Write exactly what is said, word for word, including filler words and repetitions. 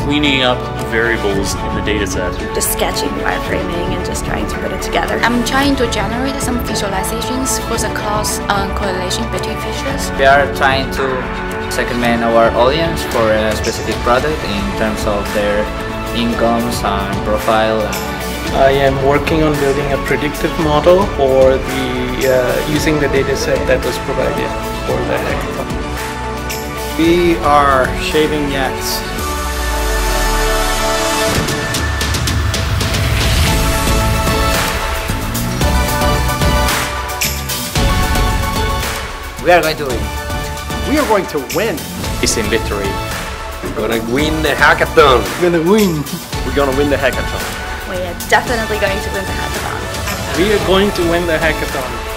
Cleaning up variables in the data set. Just sketching, wireframing, and just trying to put it together. I'm trying to generate some visualizations for the cause and correlation between features. We are trying to segment our audience for a specific product in terms of their incomes and profile. I am working on building a predictive model for the uh, using the data set that was provided for the hackathon. We are shaving yaks. We are going to win. We are going to win. It's in victory. We're going to win the hackathon. We're going to win. We're going to win the hackathon. We are definitely going to win the hackathon. We are going to win the hackathon.